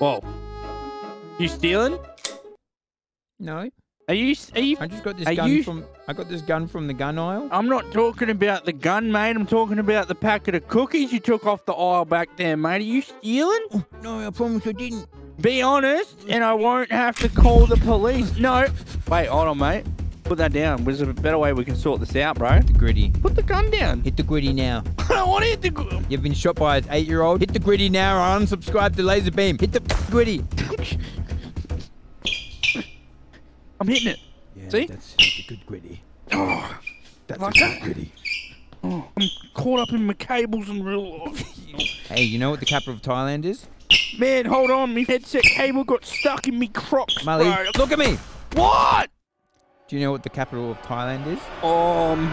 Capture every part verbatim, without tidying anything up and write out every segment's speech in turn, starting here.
Whoa. You stealing? No. Are you... Are you I just got this gun you, from... I got this gun from the gun aisle. I'm not talking about the gun, mate. I'm talking about the packet of cookies you took off the aisle back there, mate. Are you stealing? Oh, no, I promise I didn't. Be honest, and I won't have to call the police. No. Wait, hold on, mate. Put that down. There's a better way we can sort this out, bro. Hit the gritty. Put the gun down. Hit the gritty now. I don't want to hit the gritty. You've been shot by an eight-year-old. Hit the gritty now or unsubscribe to Laser Beam. Hit the gritty. I'm hitting it. Yeah, see? That's, that's a good gritty. Oh, that's like a good that? gritty. Oh, I'm caught up in my cables and real life. Hey, you know what the capital of Thailand is? Man, hold on. My headset cable got stuck in me crocs, Mully, bro. Look at me. What? Do you know what the capital of Thailand is? Um,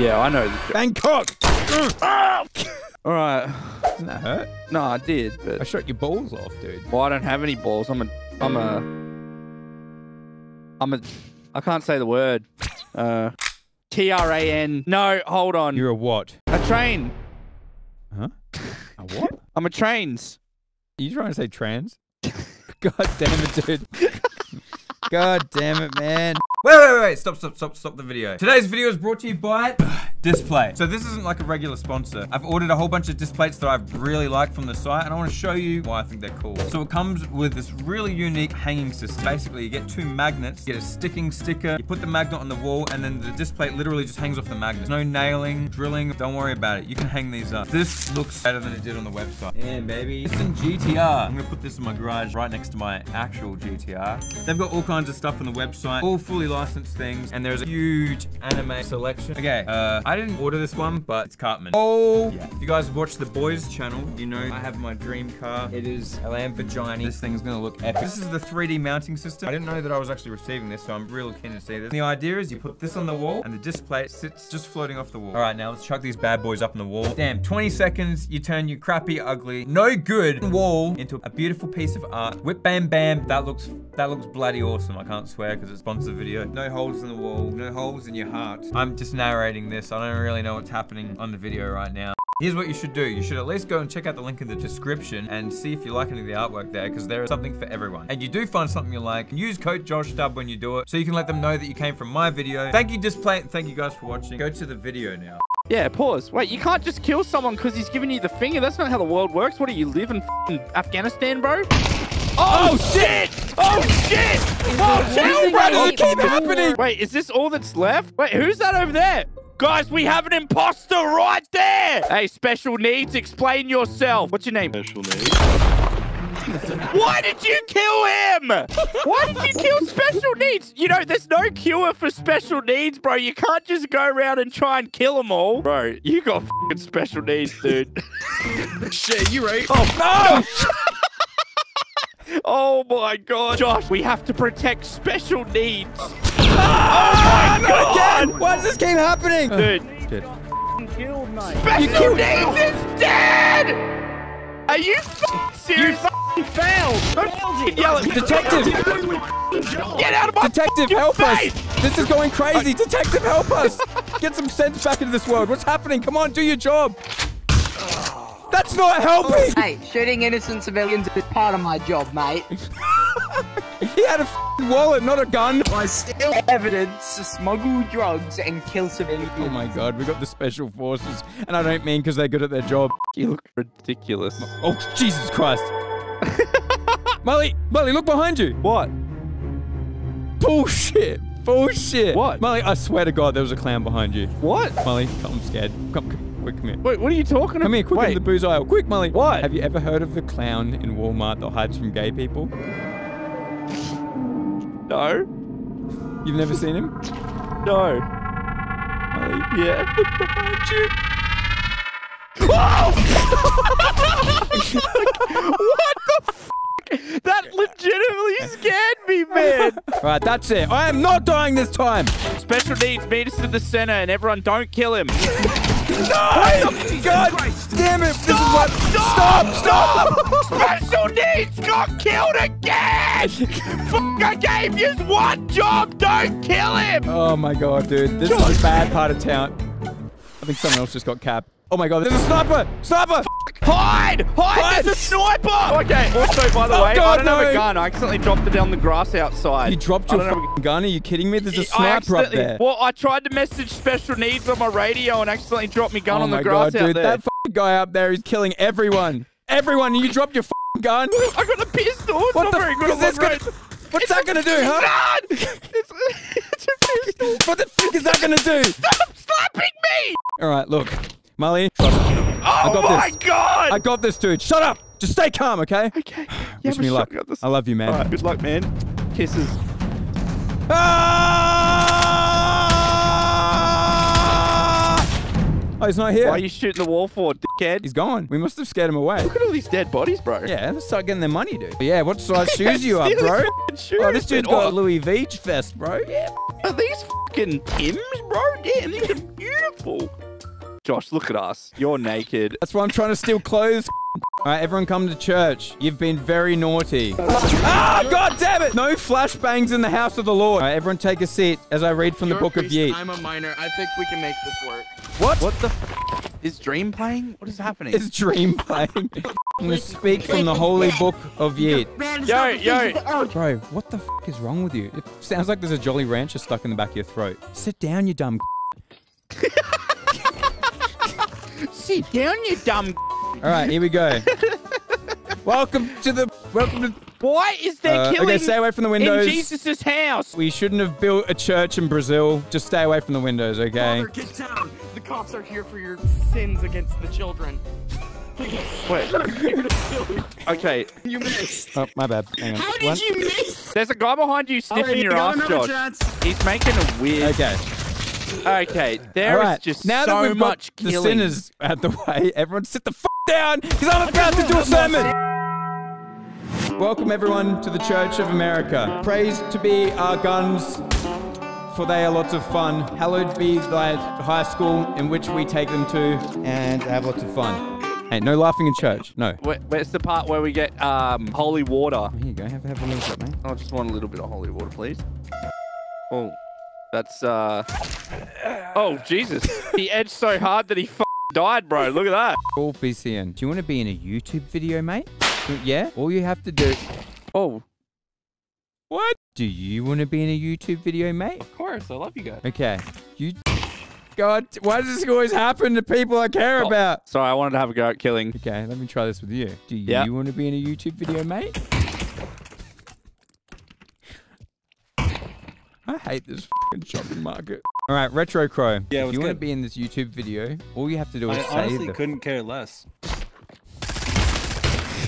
yeah, I know. Bangkok. Ah! All right. Doesn't that hurt? No, I did. But I shot your balls off, dude. Well, I don't have any balls. I'm a... I'm a... I'm a, I can't say the word. Uh, T R A N. No, hold on. You're a what? A train. Huh? A what? I'm a trains. Are you trying to say trans? God damn it, dude. God damn it, man. Wait, wait, wait, stop, stop, stop, stop the video. Today's video is brought to you by Displate. So this isn't like a regular sponsor. I've ordered a whole bunch of Displates that I've really liked from the site, and I want to show you why I think they're cool. So it comes with this really unique hanging system. Basically, you get two magnets, you get a sticking sticker, you put the magnet on the wall, and then the Displate literally just hangs off the magnet. No nailing, drilling, don't worry about it. You can hang these up. This looks better than it did on the website. Yeah, baby. It's in G T R. I'm gonna put this in my garage right next to my actual G T R. They've got all kinds of stuff on the website, all fully licensed things, and there's a huge anime selection. Okay, uh, I didn't order this one, but it's Cartman. Oh, yeah. If you guys watch the boys channel, you know I have my dream car. It is a Lamborghini. This thing's gonna look epic. This is the three D mounting system. I didn't know that I was actually receiving this, so I'm real keen to see this. And the idea is you put this on the wall, and the Displate sits just floating off the wall. All right, now let's chuck these bad boys up on the wall. Damn, twenty seconds, you turn your crappy, ugly, no good wall into a beautiful piece of art. Whip, bam, bam. That looks, that looks bloody awesome. I can't swear because it's sponsored video. No holes in the wall, no holes in your heart. I'm just narrating this. I don't really know what's happening on the video right now. Here's what you should do. You should at least go and check out the link in the description and see if you like any of the artwork there, because there is something for everyone. And you do find something you like, use code JoshDub when you do it, so you can let them know that you came from my video. Thank you, Displate, and thank you guys for watching. Go to the video now. Yeah, pause. Wait, you can't just kill someone because he's giving you the finger. That's not how the world works. What do you live in f***ing Afghanistan, bro? Oh, oh shit! Oh shit! Oh shit, brother! It keeps happening! Wait, is this all that's left? Wait, who's that over there? Guys, we have an imposter right there! Hey, special needs, explain yourself. What's your name? Special needs. Why did you kill him? Why did you kill special needs? You know, there's no cure for special needs, bro. You can't just go around and try and kill them all. Bro, you got f***ing special needs, dude. Shit, you right. Oh, no! Oh my god. Josh, we have to protect special needs. Oh, oh my god! Again. Why does this keep happening? Dude. Dude. Killed, mate. Special needs is dead! Are you f***ing serious? You f***ing failed! Don't yell at me. Detective! Get out of my Detective, help face. us! This is going crazy! I Detective, help us! Get some sense back into this world. What's happening? Come on, do your job! That's not helping! Hey, shooting innocent civilians is part of my job, mate. He had a f***ing wallet, not a gun. I steal evidence to smuggle drugs and kill civilians. Oh my god, we got the special forces. And I don't mean because they're good at their job. You look ridiculous. Oh, Jesus Christ. Mully, Mully, look behind you. What? Bullshit. Bullshit. What? Mully, I swear to God, there was a clown behind you. What? Mully, I'm scared. Come, come. Quick, come here. Wait, what are you talking about? Come here, quick, Wait. in the booze aisle. Quick, Mully. What? Have you ever heard of the clown in Walmart that hides from gay people? No. You've never seen him? No. Mully. Yeah. Behind you. What the f***? That legitimately scared me, man. Alright, that's it. I am not dying this time. Special needs, meet us to the center and everyone don't kill him. No! God damn it! Stop! This is what... Stop! Stop! Stop! Special needs got killed again! Fuck! I gave you one job! Don't kill him! Oh my god, dude. This Josh. is a bad part of town. I think someone else just got capped. Oh my god, there's a sniper! Sniper! Fuck. Hide! Hide! There's a sniper! Okay, also, by the oh way, god, I don't no. have a gun. I accidentally dropped it down the grass outside. You dropped your fucking gun? Are you kidding me? There's a sniper up there. Well, I tried to message special needs on my radio and accidentally dropped my gun oh on my the grass god, out dude, there. That fucking guy up there is killing everyone. Everyone, you dropped your fucking gun. I got a pistol. It's what not the very good is gonna, What's it's that going to do, huh? It's, it's a pistol. What the fuck is that going to do? Stop slapping me! All right, look. Mully, oh I got my this. god! I got this, dude. Shut up. Just stay calm, okay? Okay. Yeah, Wish me luck. I love you, man. All right, good luck, man. Kisses. Ah! Oh, he's not here. Why are you shooting the wall for, dickhead? He's gone. We must have scared him away. Look at all these dead bodies, bro. Yeah, let's start getting their money, dude. But yeah, what size shoes you are, bro? Shoes, oh, this dude's got a Louis V vest, bro. Yeah. Are these fucking Tims, bro? Yeah, these are beautiful. Josh, look at us. You're naked. That's why I'm trying to steal clothes. All right, everyone come to church. You've been very naughty. Ah, oh, God damn it. No flashbangs in the house of the Lord. All right, everyone take a seat as I read from You're the book priest, of Yeet. I'm a minor. I think we can make this work. What? What the f is Dream playing? What is happening? Is Dream playing? I'm going to speak from the holy book of Yeet. Yo, yo. Bro, what the f is wrong with you? It sounds like there's a Jolly Rancher stuck in the back of your throat. Sit down, you dumb Sit down, you dumb. All right, here we go. welcome to the. Welcome to. Why is there uh, killing? Okay, stay away from the windows. In Jesus' house. We shouldn't have built a church in Brazil. Just stay away from the windows, okay? Father, get down. The cops are here for your sins against the children. Wait. Okay. You missed. Oh, my bad. Hang on. How did One. you miss? There's a guy behind you sniffing right, your ass, Josh. Chance. He's making a weird. Okay. Okay, there right. is just now so that we've got much the killing. Sinners out the way, everyone sit the f*** down, because I'm about to do a sermon! Welcome everyone to the Church of America. Praise to be our guns, for they are lots of fun. Hallowed be thy high school in which we take them to and have lots of fun. Hey, no laughing in church, no. Where, where's the part where we get um, holy water? Here you go, have, have a little bit, mate. I just want a little bit of holy water, please. Oh. That's, uh... Oh, Jesus. He edged so hard that he f***ing died, bro. Look at that. All B C N. Do you want to be in a YouTube video, mate? Yeah? All you have to do... Oh. What? Do you want to be in a YouTube video, mate? Of course. I love you guys. Okay. You... God, why does this always happen to people I care oh, about? Sorry, I wanted to have a go at killing. Okay, let me try this with you. Do you yep. want to be in a YouTube video, mate? I hate this f***ing shopping market. All right, Retro Crow. Yeah, if you want to be in this YouTube video, all you have to do is I say honestly the couldn't care less.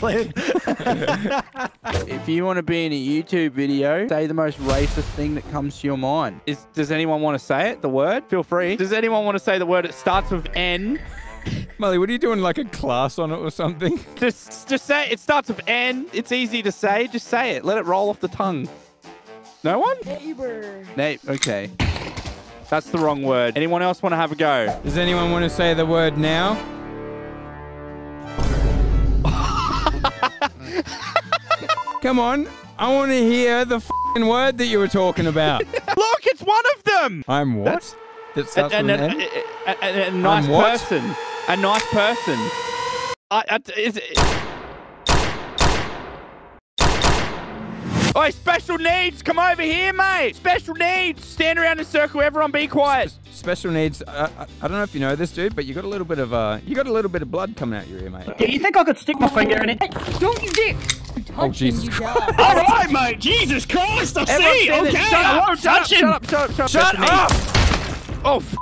If you want to be in a YouTube video, say the most racist thing that comes to your mind. Is, does anyone want to say it, the word? Feel free. Does anyone want to say the word? It starts with N. Mully, what are you doing, like a class on it or something? Just, just say it. It starts with N. It's easy to say. Just say it. Let it roll off the tongue. No one? Neighbor. Na- okay. That's the wrong word. Anyone else want to have a go? Does anyone want to say the word now? Come on. I want to hear the f***ing word that you were talking about. Look, it's one of them. I'm what? That's that a, a, a, a, a, a nice person. A nice person. I, I, is it... Oi, special needs, come over here, mate. Special needs, stand around in a circle, everyone be quiet. S special needs, uh, I, I don't know if you know this, dude, but you got a little bit of, uh, you got a little bit of blood coming out your ear, mate. Do you think I could stick my finger in it? Don't you dick. Oh, Jesus Christ. All right, mate, Jesus Christ, I see. Okay, shut I won't touch him. Shut up, shut up, shut up. Shut up. Oh, f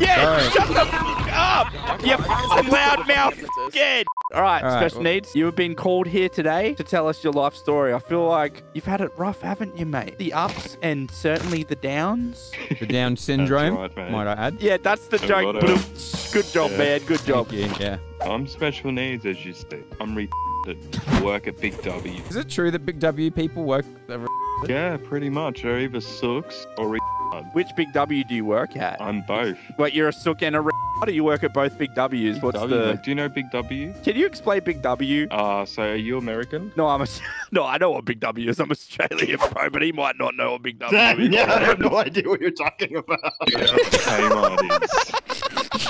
yeah, Sorry. shut the f up. You f loud mouth, yeah. All right, All right, special well, needs. You have been called here today to tell us your life story. I feel like you've had it rough, haven't you, mate? The ups and certainly the downs. The Down syndrome, right, might I add? Yeah, that's the joke. Of... Good job, yeah. man. Good job. You, yeah. I'm special needs, as you state. I'm re that work at Big W. Is it true that Big W people work? Yeah, pretty much. They're either sooks or re. Which Big W do you work at? I'm both. Wait, you're a sook and a re. How do you work at both Big W's? Big What's w, the... Do you know Big W? Can you explain Big W? Uh, so are you American? No, I'm a... No, I know what Big W is. I'm Australian, bro, but he might not know what Big W is. Yeah, I have no idea what you're talking about. Yeah, that's the same ideas.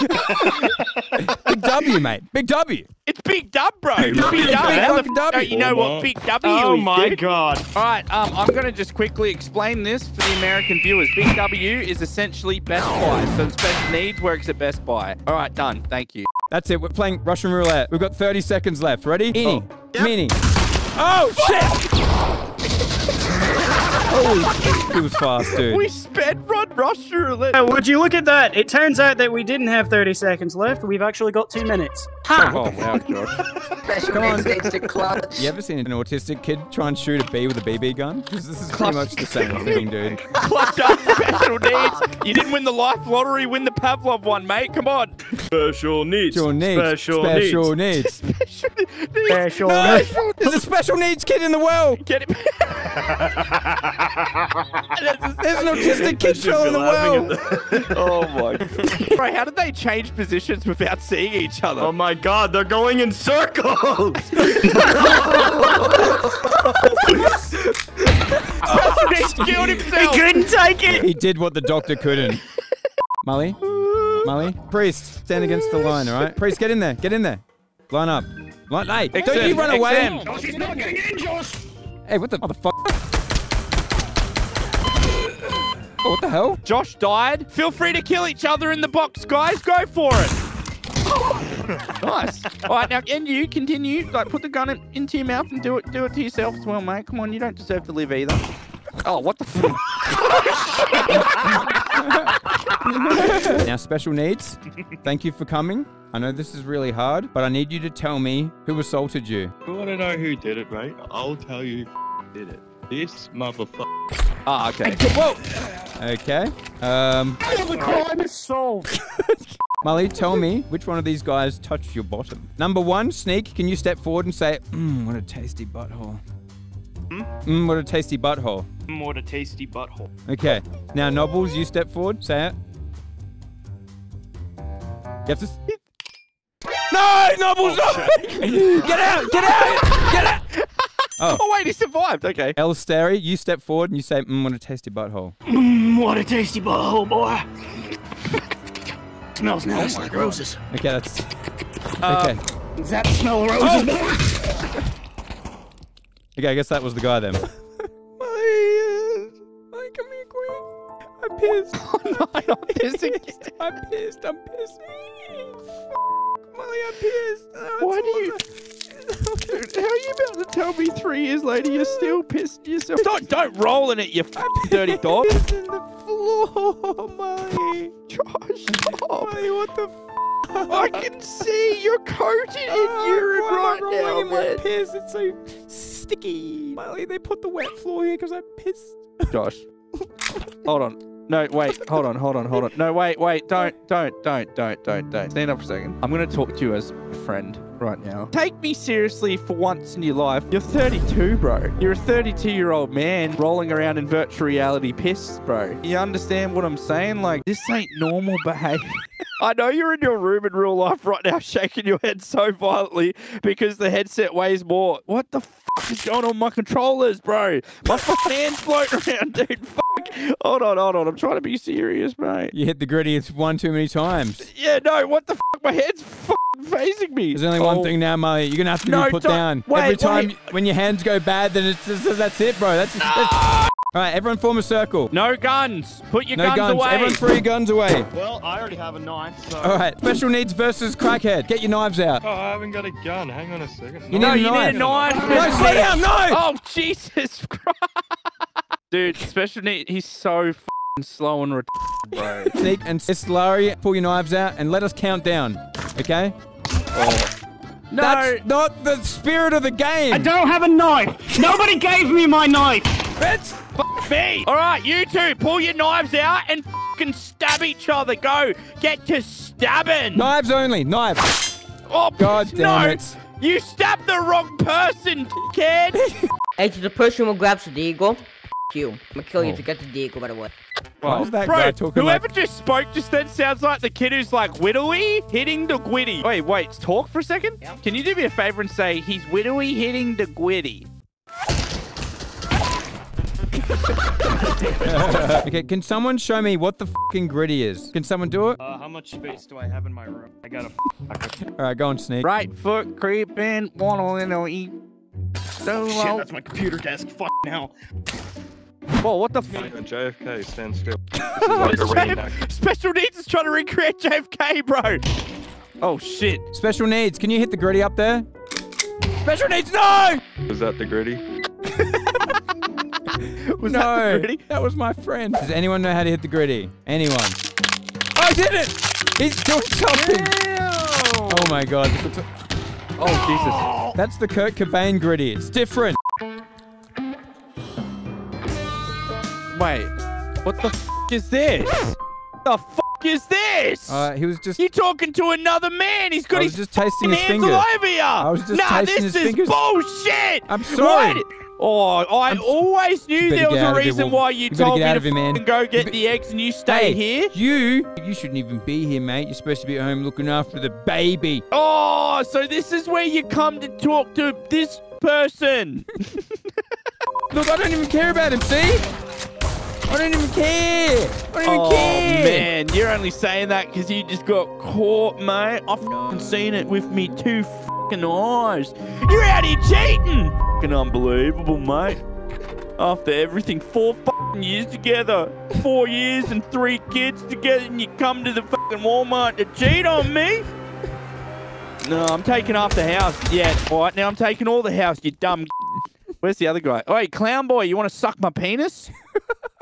Big W, mate. Big W. It's Big Dub, bro. Big W. Big W. Big W. Oh, you know what? Big W. Oh my god. All right. Um, I'm gonna just quickly explain this for the American viewers. Big W is essentially Best Buy. So it's Best Needs works at Best Buy. All right, done. Thank you. That's it. We're playing Russian roulette. We've got thirty seconds left. Ready? Eeny, oh. Yep. meeny. Oh shit! Holy shit, it was fast, dude. We sped run Russian roulette. Uh, would you look at that? It turns out that we didn't have thirty seconds left. We've actually got two minutes. Ha! Oh wow, Josh. Special Come on. To you ever seen an autistic kid try and shoot a bee with a B B gun? Because this is Clutch. pretty much the same thing, dude. Clutch up special needs. You didn't win the life lottery, win the Pavlov one, mate. Come on. Special needs. Special needs. Special, special needs. needs. Special needs. Special no. needs. There's a special needs kid in the world. Get it. There's an autistic kid show in the world. The oh my god. Bro, how did they change positions without seeing each other? Oh my god, they're going in circles. Oh, he killed himself. He couldn't take it. He did what the doctor couldn't. Mully, Mully, Priest, stand against the line, all right? Priest, get in there, get in there. Line up. Line, hey, X don't you run X away. X Josh, he's not getting in, Josh. Hey, what the motherfucker? Oh, what the hell? Josh died. Feel free to kill each other in the box, guys. Go for it. Nice. All right, now, and you continue. Like, put the gun in, into your mouth and do it. Do it to yourself as well, mate. Come on, you don't deserve to live either. Oh, what the fuck? Now, special needs. Thank you for coming. I know this is really hard, but I need you to tell me who assaulted you. I want to know who did it, mate. I'll tell you who did it. This motherfucker. Ah, okay. Whoa! Okay. Um... The crime is solved! Mully, tell me which one of these guys touched your bottom. Number one, Sneak, can you step forward and say, mmm, what a tasty butthole. Mmm? Mmm, what a tasty butthole. Mmm, what a tasty butthole. Okay. Now, Nobbles, you step forward. Say it. You have to... No! Nobbles, oh, no! Get out! Get out! Get out! Oh. Oh, wait, he survived. Okay. El Stary, you step forward and you say, mmm, what a tasty butthole. Mmm, what a tasty butthole, boy. Smells nice oh like God. roses. Okay, that's... Uh, okay. Does that smell roses, oh. boy? Okay, I guess that was the guy then. My ears. Like, come here, quick. I'm pissed. Oh, no, I'm pissed. I'm pissed. I'm pissed. Molly, I'm pissed. Oh, why do you... Dude, how are you about to tell me three years later you're still pissed yourself? Don't, don't roll in it, you f***ing dirty dog. I'm pissing the floor, Mully. Josh, stop. Mully, what the f***? I can see you're coated in oh, urine right now, in man. my piss. It's so sticky. Mully, they put the wet floor here because I pissed. Josh, hold on. No, wait, hold on, hold on, hold on. No, wait, wait, don't, don't, don't, don't, don't, don't. Stand up for a second. I'm going to talk to you as a friend right now. Take me seriously for once in your life. You're thirty-two, bro. You're a thirty-two-year-old man rolling around in virtual reality piss, bro. You understand what I'm saying? Like, this ain't normal behavior. I know you're in your room in real life right now shaking your head so violently because the headset weighs more. What the fuck is going on with my controllers, bro? My fucking hands floating around, dude. Fuck. Hold on, hold on. I'm trying to be serious, mate. You hit the gritty one too many times. Yeah, no. What the fuck? My head's fucking facing me. There's only oh. one thing now, Mully. You're going to have to no, be put down. Wait, Every wait. time when your hands go bad, then it's just, that's it, bro. That's, no. that's All right, everyone form a circle. No guns. Put your no guns, guns away. Everyone throw your guns away. Well, I already have a knife, so... All right, special needs versus crackhead. Get your knives out. Oh, I haven't got a gun. Hang on a second. You no, need you knife. need a knife. No, sit down, no. Oh, Jesus Christ. Dude, special needs, he's so f***ing slow and retarded, bro. Sneak and Slurry, pull your knives out and let us count down, okay? Oh. No! That's not the spirit of the game! I don't have a knife! Nobody gave me my knife! That's f*** me! Alright, you two, pull your knives out and f***ing stab each other, go! Get to stabbing! Knives only, knives! Oh, God damn no. it! You stabbed the wrong person, kid! Hey, to the person who grabs the eagle. You. I'm gonna kill you oh. to get the vehicle, by the way. Why is that Bro, guy talking whoever like... just spoke just then sounds like the kid who's like, widowy hitting the gwitty. Wait, wait, talk for a second? Yep. Can you do me a favor and say, he's widowy hitting the gwitty? Okay, can someone show me what the fucking gritty is? Can someone do it? Uh, how much space do I have in my room? I got a. All right, go on, Sneak. Right foot creeping, one on and on eat. So shit, low. That's my computer desk. Fuck now. Whoa, what the f? J F K, stand still. Like J F Special Needs is trying to recreate J F K, bro. Oh shit. Special Needs, can you hit the gritty up there? Special Needs, no! Was that the gritty? was no, that the gritty? That was my friend. Does anyone know how to hit the gritty? Anyone? I did it! He's doing something. Ew. Oh my god. Oh, oh Jesus. That's the Kurt Cobain gritty. It's different. Wait, what the f is this? The f is this? Uh, he was just. You're talking to another man. He's got his just tasting his fingers all over you. I was just nah, tasting his fingers. Nah, this is bullshit. I'm sorry. What? Oh, I I'm always knew there was a reason why you told me to fucking go get the eggs and you stay hey, here. You, you shouldn't even be here, mate. You're supposed to be at home looking after the baby. Oh, so this is where you come to talk to this person. Look, I don't even care about him. See? I don't even care. I don't even oh, care. Oh, man. You're only saying that because you just got caught, mate. I've f***ing seen it with me two f***ing eyes. You're out here cheating. F***ing unbelievable, mate. After everything, four f***ing years together, four years and three kids together, and you come to the f***ing Walmart to cheat on me? No, I'm taking half the house. Yeah, all right. Now I'm taking all the house, you dumb. Where's the other guy? All right, clown boy, you want to suck my penis?